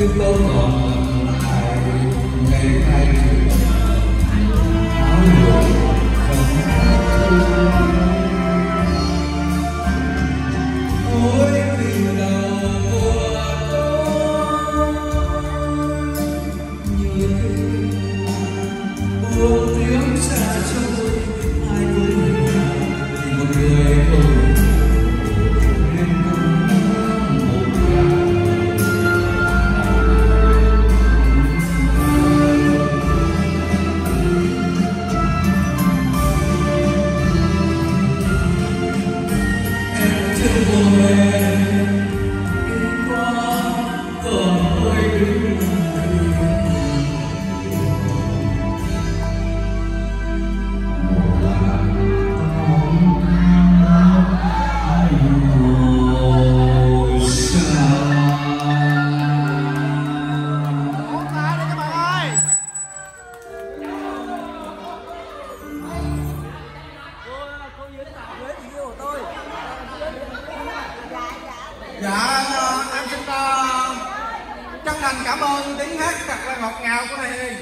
biết đâu còn lần lại ngày nay áo lụa không hát thương ôi tình đầu của con như thế buông tiếng xa trôi ai cũng vì một người không. Dạ, em xin chân thành cảm ơn tiếng hát thật là ngọt ngào của Thấy Hiền.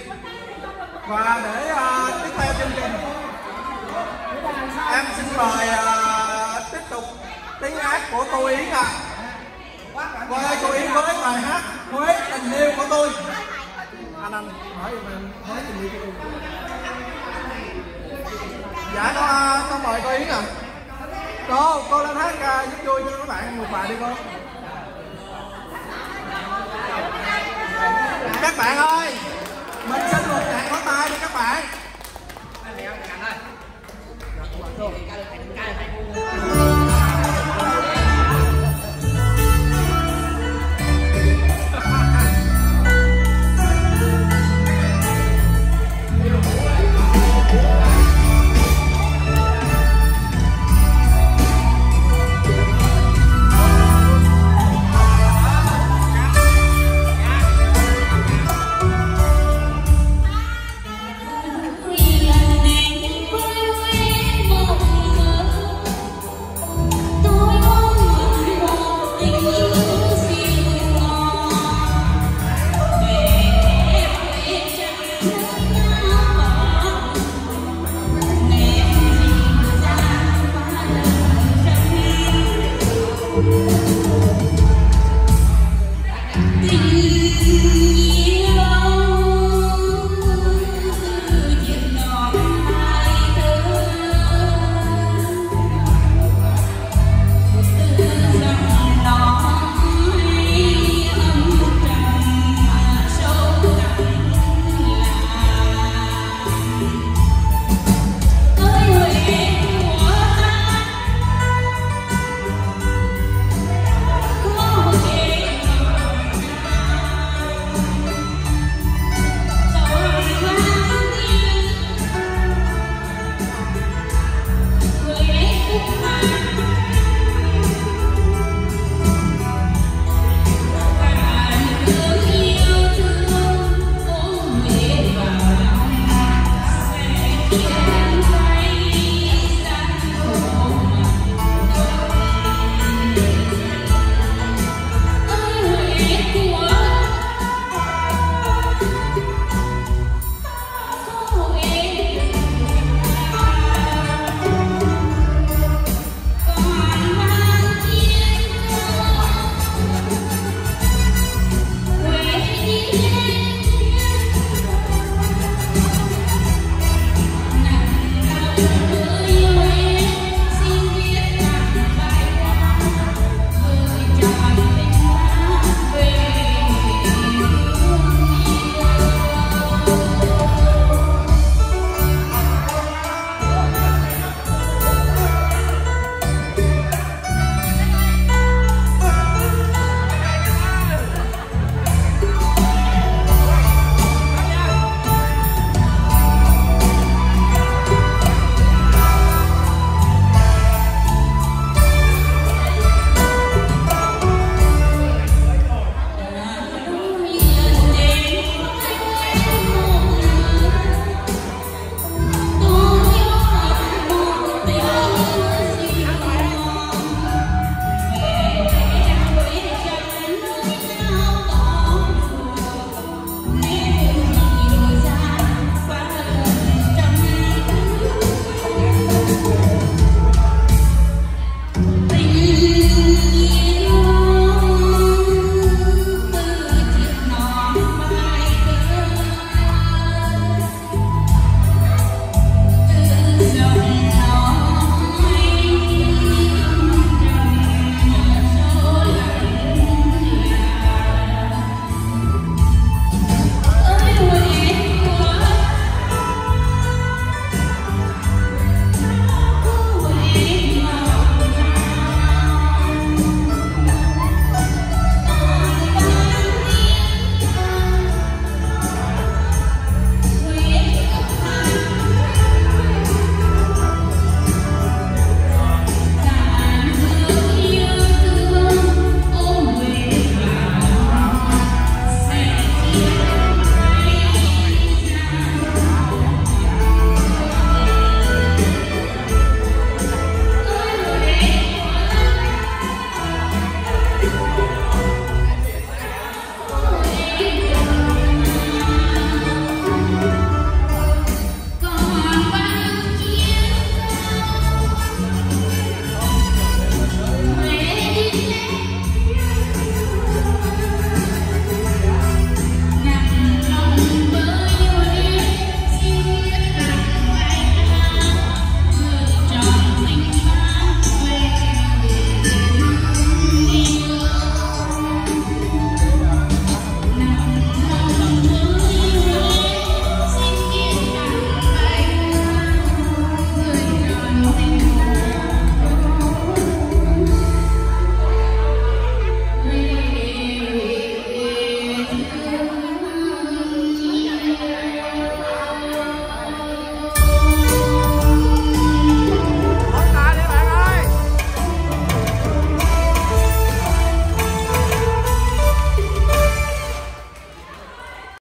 Và để tiếp theo chương trình, em xin mời tiếp tục tiếng hát của cô Yến ạ. Mời cô Yến với bài hát Huế Tình Yêu của tôi. Anh hỏi giùm em Huế Tình Yêu của tôi. Dạ, con mời cô Yến ạ. Cô lên hát giúp vui cho các bạn một bài đi cô. Các bạn ơi, mình xin một tràng pháo tay đi các bạn.